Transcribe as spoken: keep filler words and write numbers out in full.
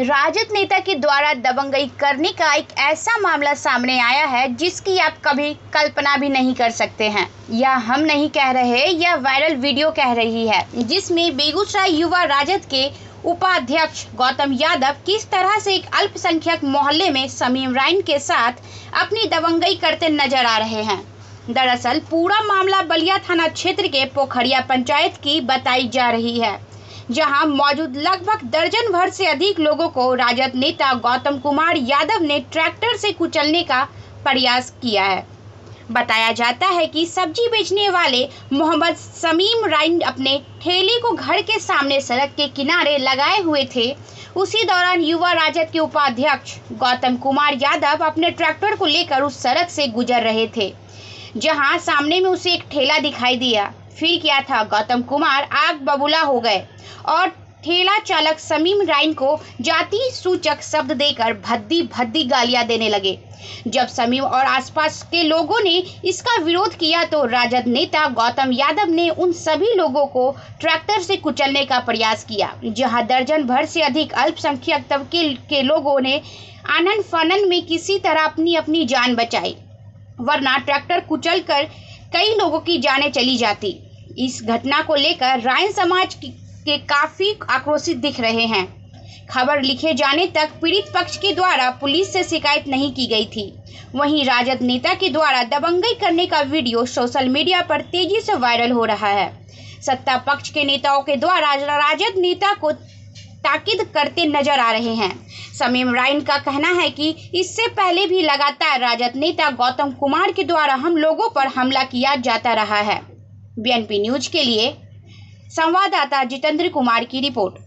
राजद नेता के द्वारा दबंगई करने का एक ऐसा मामला सामने आया है जिसकी आप कभी कल्पना भी नहीं कर सकते हैं। यह हम नहीं कह रहे, यह वायरल वीडियो कह रही है, जिसमें बेगूसराय युवा राजद के उपाध्यक्ष गौतम यादव किस तरह से एक अल्पसंख्यक मोहल्ले में शमीम राईन के साथ अपनी दबंगई करते नजर आ रहे हैं। दरअसल पूरा मामला बलिया थाना क्षेत्र के पोखरिया पंचायत की बताई जा रही है, जहां मौजूद लगभग दर्जन भर से अधिक लोगों को राजद नेता गौतम कुमार यादव ने ट्रैक्टर से कुचलने का प्रयास किया है। बताया जाता है कि सब्जी बेचने वाले मोहम्मद शमीम राईन अपने ठेले को घर के सामने सड़क के किनारे लगाए हुए थे। उसी दौरान युवा राजद के उपाध्यक्ष गौतम कुमार यादव अपने ट्रैक्टर को लेकर उस सड़क से गुजर रहे थे, जहाँ सामने में उसे एक ठेला दिखाई दिया। फिर क्या था, गौतम कुमार आग बबूला हो गए और ठेला चालक शमीम राईन को जाति सूचक शब्द देकर भद्दी भद्दी गालियां देने लगे। जब शमीम और आसपास के लोगों ने इसका विरोध किया तो राजद नेता गौतम यादव ने उन सभी लोगों को ट्रैक्टर से कुचलने का प्रयास किया, जहां दर्जन भर से अधिक अल्पसंख्यक तबके के लोगों ने आनन फानन में किसी तरह अपनी अपनी जान बचाई, वरना ट्रैक्टर कुचलकर कई लोगों की जानें चली जाती। इस घटना को लेकर राईन समाज के काफी आक्रोशित दिख रहे हैं। खबर लिखे जाने तक पीड़ित पक्ष के द्वारा पुलिस से शिकायत नहीं की गई थी। वहीं राजद नेता के द्वारा दबंगई करने का वीडियो सोशल मीडिया पर तेजी से वायरल हो रहा है। सत्ता पक्ष के नेताओं के द्वारा राजद नेता को ताकीद करते नजर आ रहे हैं। शमीम राईन का कहना है कि इससे पहले भी लगातार राजद नेता गौतम कुमार के द्वारा हम लोगों पर हमला किया जाता रहा है। बी एन पी न्यूज के लिए संवाददाता जितेंद्र कुमार की रिपोर्ट।